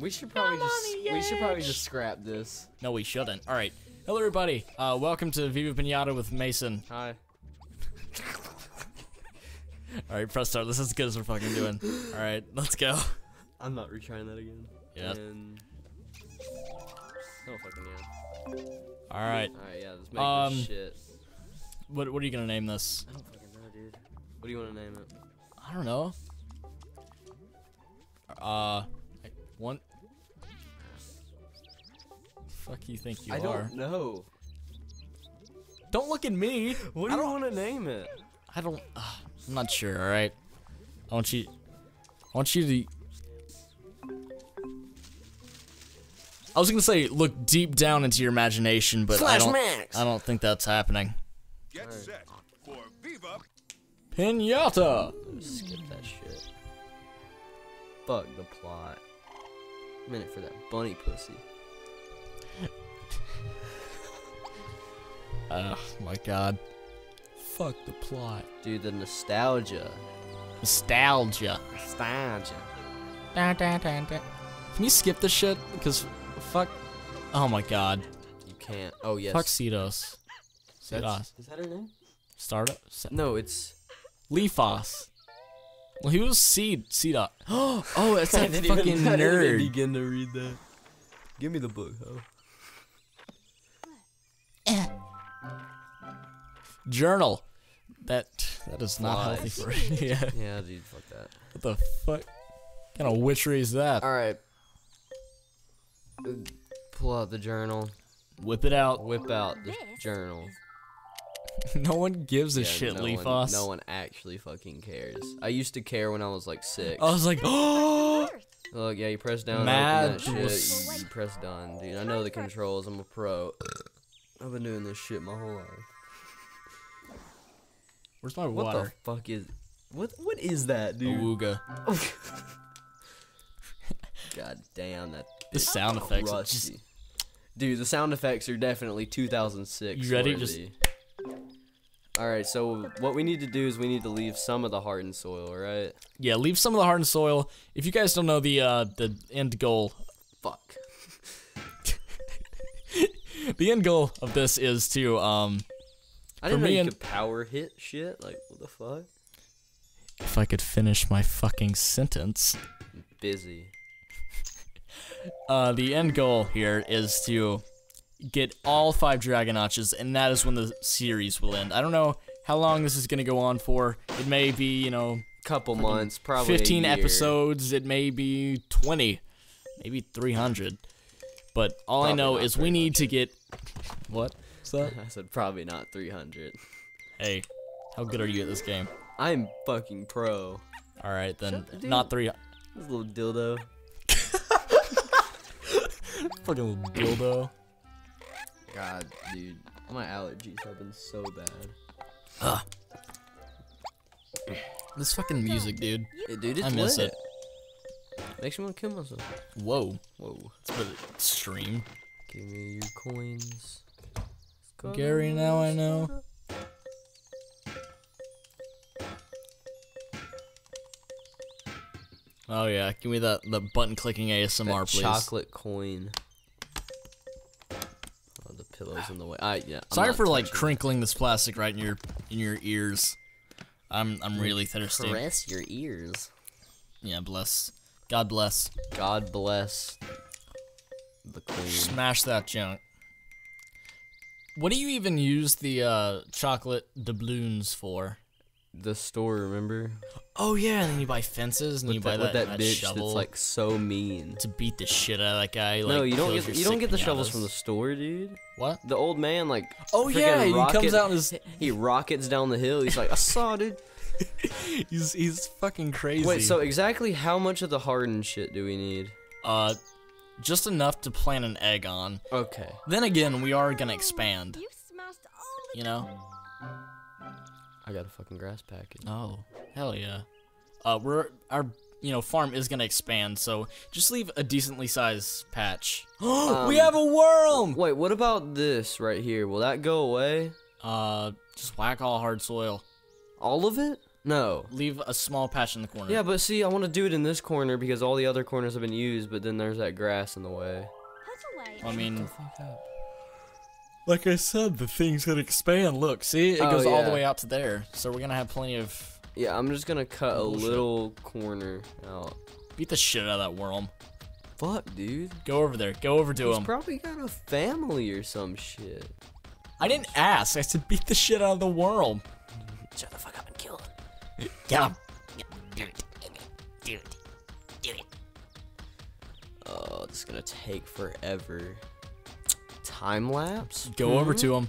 We should probably just scrap this. No, we shouldn't. All right. Hello, everybody. Welcome to Viva Pinata with Mason. Hi. All right, press start. This is as good as we're fucking doing. All right, let's go. I'm not retrying that again. Yeah. And... oh fucking yeah. All right. All right, yeah. Let's make this shit. What are you gonna name this? I don't fucking know, dude. What do you want to name it? I don't know. Fuck you think you are? I don't know. Don't look at me. What do you want to name it? I don't. I'm not sure. All right. I want you to. I was gonna say look deep down into your imagination, but I don't think that's happening. Get set for Viva Pinata. Skip that shit. Fuck the plot. A minute for that bunny pussy. Oh my god. Fuck the plot. Dude, the nostalgia. Nostalgia. Da, da, da, da. Can you skip this shit? Because fuck. Oh my god. You can't. Oh yes. Fuck Cedos. Cedos. Is that her name? Startup? No, it's... Leafos. Well, he was Cedos. Oh, it's that fucking nerd. I didn't begin to read that. Give me the book, ho. Journal. That is not healthy for you. Yeah, dude, fuck that. What the fuck? What kind of witchery is that? All right. Pull out the journal. Whip it out. Whip out the journal. No one gives a shit, Leafos. No one actually fucking cares. I used to care when I was like 6. I was like, oh. Look, yeah, you press down. Mad. You press done, dude. I know the controls. I'm a pro. I've been doing this shit my whole life. Where's my water? What the fuck is... What is that, dude? Awooga. God damn, that... The sound effects are just... Dude, the sound effects are definitely 2006. You ready? Just... Alright, so what we need to do is we need to leave some of the hardened soil, right? Yeah, leave some of the hardened soil. If you guys don't know the end goal... Fuck. The end goal of this is to, I didn't know you could power hit shit. Like, what the fuck? If I could finish my fucking sentence. I'm busy. The end goal here is to get all 5 dragon notches, and that is when the series will end. I don't know how long this is gonna go on for. It may be, you know, couple months, probably 15 episodes. It may be 20, maybe 300. But all I know is we need to get what? That? I said probably not 300. Hey, how good are you at this game? I'm fucking pro. All right then, not 300. This little dildo. Fucking little dildo. God, dude, my allergies have been so bad. This fucking music, dude. Yeah, dude, it's I miss it. Makes me want to kill myself. Whoa, whoa. It's for the stream. Give me your coins. Gary, now I know. Oh yeah, give me that the button clicking ASMR, that please. Chocolate coin. Oh, the pillow's in the way. Yeah. Sorry for like crinkling this plastic right in your ears. I'm really thirsty. Caress your ears. Yeah, bless. God bless. God bless. The queen. Smash that junk. What do you even use the chocolate doubloons for? The store, remember? Oh yeah, and then you buy fences and with you buy that bitch shovel. That's like so mean. To beat the shit out of that guy. Like, no, you don't get the shovels from the store, dude. What? The old man like. Oh yeah, he comes out and he rockets down the hill. He's like, I saw, dude. he's fucking crazy. Wait, so exactly how much of the hardened shit do we need? Just enough to plant an egg on. Okay. Then again, we are gonna expand. You know? I got a fucking grass packet. Oh, hell yeah. Our farm is gonna expand, so just leave a decently sized patch. We have a worm! Wait, what about this right here? Will that go away? Just whack all hard soil. All of it? No. Leave a small patch in the corner. Yeah, but see, I want to do it in this corner because all the other corners have been used, but then there's that grass in the way. I mean, like I said, the thing's going to expand. Look, see? It goes all the way out to there. So we're going to have plenty of... Yeah, I'm just going to cut bullshit. A little corner out. Beat the shit out of that worm. Fuck, dude. Go over there. Go over to him. He's probably got a family or some shit. I didn't ask. I said beat the shit out of the worm. Shut the fuck up and kill him. Get him. Do it. Do it. Do it. Oh, this is going to take forever. Time lapse? Go over to him.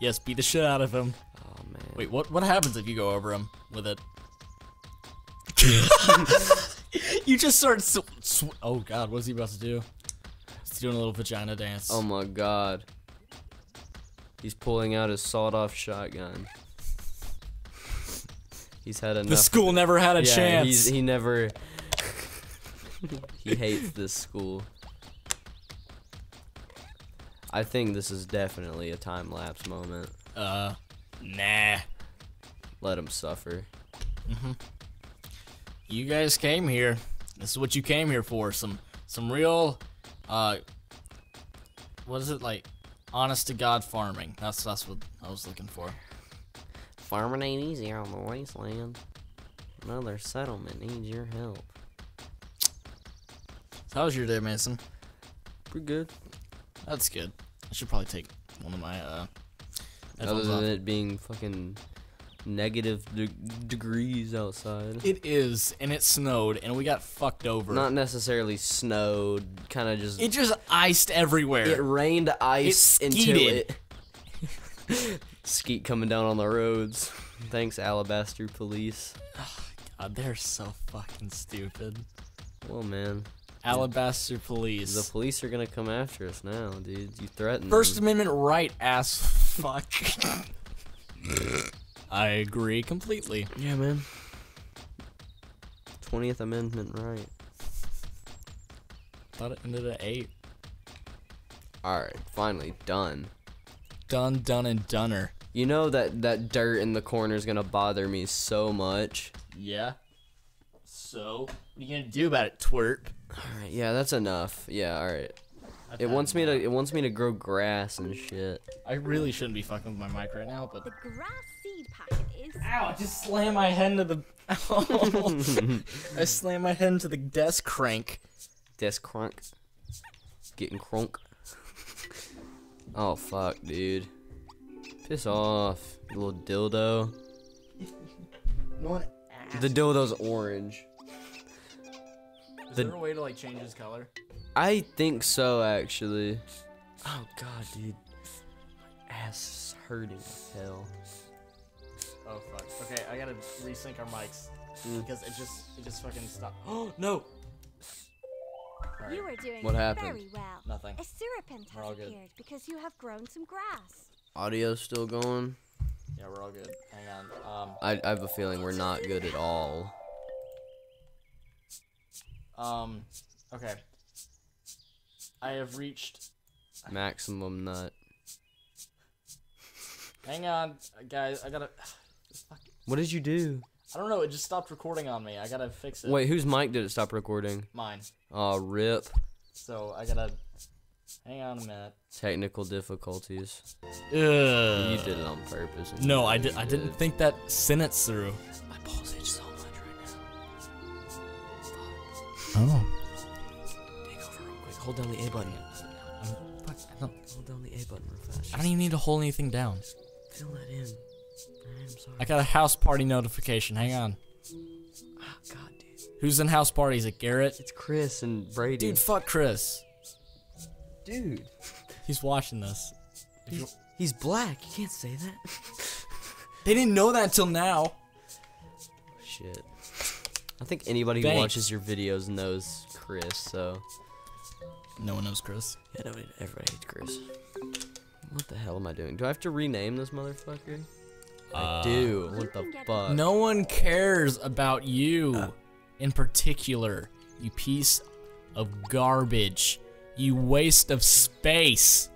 Yes, beat the shit out of him. Oh, man. Wait, what happens if you go over him with it? You just start... oh, God, what is he about to do? He's doing a little vagina dance. Oh, my God. He's pulling out his sawed-off shotgun. He's had enough. The school never had a chance. He never... He hates this school. I think this is definitely a time lapse moment. Nah. Let him suffer. Mm-hmm. You guys came here. This is what you came here for. Some real, what is it like? Honest to God farming. That's what I was looking for. Farming ain't easy on the wasteland. Another settlement needs your help. How was your day, Mason? Pretty good. That's good. I should probably take one of my, headphones off. Other than it being fucking negative degrees outside. It is, and it snowed, and we got fucked over. Not necessarily snowed, kind of just... It just iced everywhere. It rained ice into it. Skeet coming down on the roads. Thanks, Alabaster Police. Oh, God, they're so fucking stupid. Well, man. Alabaster Police. The police are gonna come after us now, dude. You threatened First them. Amendment right, ass fuck. I agree completely. Yeah, man. 20th Amendment right. Thought it ended at 8. Alright, finally, done. Done, done, and dunner. You know that dirt in the corner is gonna bother me so much. Yeah. So, what are you gonna do about it, twerp? Alright, yeah, that's enough. Yeah, alright. It wants me to grow grass and shit. I really shouldn't be fucking with my mic right now, but the grass seed packet is... Ow, I just slammed my head into the I slammed my head into the desk crank. Desk crank. Getting crunk. Oh fuck, dude. Piss off, you little dildo. You know what? The dildo's orange. Is there a way to like change his color? I think so, actually. Oh god, dude, my ass is hurting as hell. Oh fuck. Okay, I gotta resync our mics because it just fucking stopped. Oh no! Right. You are doing what happened? Very well. Nothing. A serpent has appeared because you have grown some grass. Audio's still going. Yeah, we're all good. Hang on. I have a feeling we're not good at all. Okay. I have reached... maximum nut. Hang on, guys, I gotta... What did you do? I don't know, it just stopped recording on me. I gotta fix it. Wait, whose mic did it stop recording? Mine. Aw, rip. So, I gotta... Hang on a minute. Technical difficulties. Ugh. You did it on purpose. No, I did. I didn't think that sentence through. My balls itch so much right now. Oh. Take over real quick. Hold down the A button. Hold down the A button real fast. I don't even need to hold anything down. Fill that in. I'm sorry. I got a house party notification. Hang on. Oh, God, dude. Who's in house party? Is it Garrett? It's Chris and Brady. Dude, fuck Chris. Dude, he's watching this. He's black. You can't say that. They didn't know that until now. Shit. I think anybody who watches your videos knows Chris. So no one knows Chris. Yeah, nobody. Everybody hates Chris. What the hell am I doing? Do I have to rename this motherfucker? I do. What the fuck? No one cares about you, in particular. You piece of garbage. You waste of space.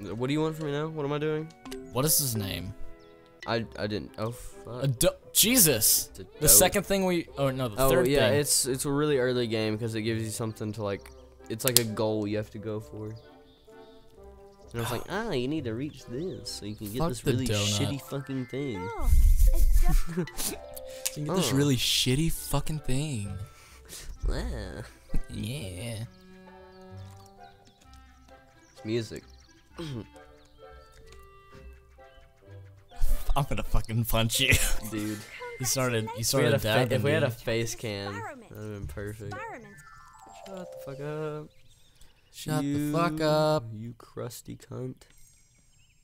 What do you want from me now? What am I doing? What is his name? I didn't. Oh fuck. Jesus. The second thing we. Oh no, the third thing. Oh yeah, it's a really early game because it gives you something to like. It's like a goal you have to go for. And I was like, ah, you need to reach this so you can get this really shitty fucking thing. No, so you can get this really shitty fucking thing. Yeah. It's music. I'm gonna fucking punch you, dude. You started dabbing. If we had a face cam, that would have been perfect. Shut the fuck up. Shut the fuck up. You crusty cunt.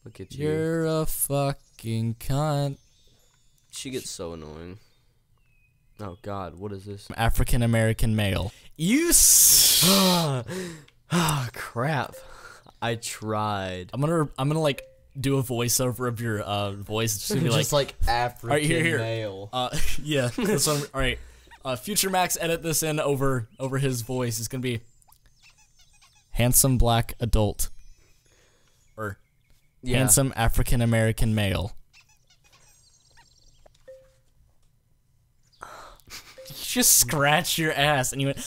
Look at you. You're a fucking cunt. She gets so annoying. Oh god, what is this? African American male. You Oh crap. I tried. I'm gonna like do a voiceover of your voice. It's just, just like African male. Yeah. All right. Future Max, edit this in over his voice. It's gonna be handsome black adult, or handsome African American male. You just scratch your ass, and you went.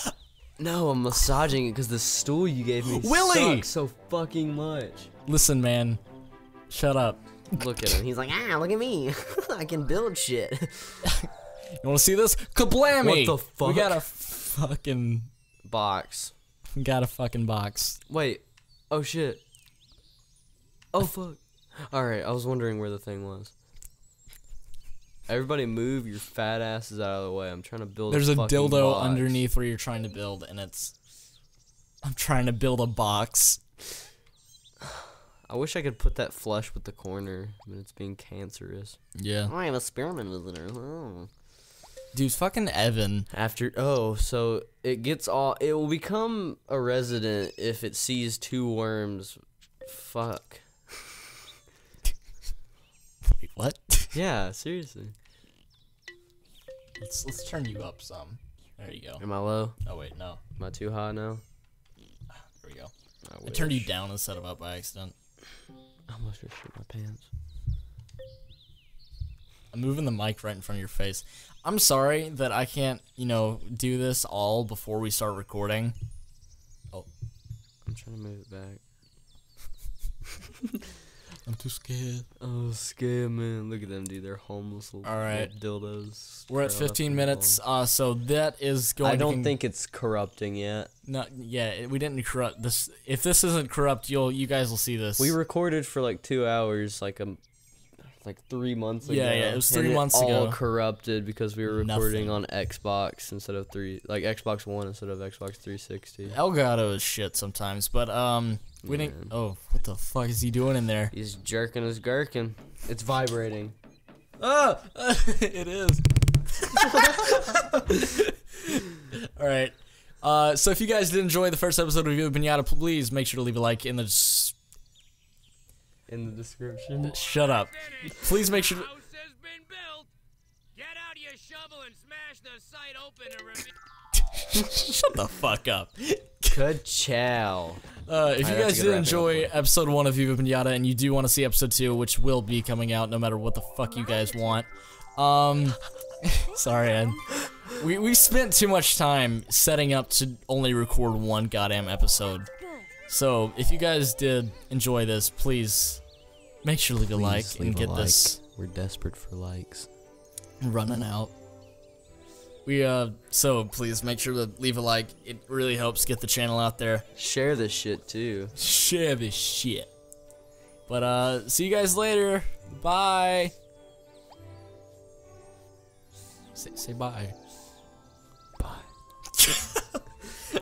No, I'm massaging it because the stool you gave me sucks so fucking much. Listen, man, shut up. Look at him. He's like, ah, look at me. I can build shit. You wanna see this? Kablammy! What the fuck? We got a fucking box. We got a fucking box. Wait. Oh shit. Oh fuck. Alright, I was wondering where the thing was. Everybody move your fat asses out of the way. I'm trying to build a fucking dildo box. Underneath where you're trying to build, and it's... I'm trying to build a box. I wish I could put that flush with the corner, but it's being cancerous. Yeah. I have a spearman visitor. Oh. Dude, fucking Evan. So it gets all. It will become a resident if it sees two worms. Fuck. Wait, what? Yeah, seriously. Let's turn you up some. There you go. Am I low? Oh wait, no. Am I too high now? There we go. I turned you down instead of up by accident. I almost just shit my pants. I'm moving the mic right in front of your face. I'm sorry that I can't, you know, do this all before we start recording. Oh. I'm trying to move it back. I'm too scared. Oh, scared, man. Look at them, dude. They're homeless little dildos. We're at 15 minutes, so that is going to... I don't think it's corrupting yet. No, yeah, we didn't corrupt this. If this isn't corrupt, you guys will see this. We recorded for like 2 hours, like 3 months ago. Yeah, it was 3 months ago. All corrupted because we were recording on Xbox instead of Xbox One instead of Xbox 360. Elgato is shit sometimes, but we didn't. Oh, what the fuck is he doing in there? He's jerking his gherkin. It's vibrating. Oh, it is. All right. So if you guys did enjoy the first episode of Viva Pinata, please make sure to leave a like in the. In the description. Shut up. Please make sure. Shut the fuck up. Ka-chow. If you guys did enjoy episode 1 of Viva Pinata and you do want to see episode 2, which will be coming out no matter what the fuck you guys want. Sorry, Ed. We spent too much time setting up to only record one goddamn episode. So if you guys did enjoy this, please. Make sure to leave a like and get this. We're desperate for likes. Running out. We so please make sure to leave a like. It really helps get the channel out there. Share this shit too. Share this shit. But see you guys later. Bye. Say bye.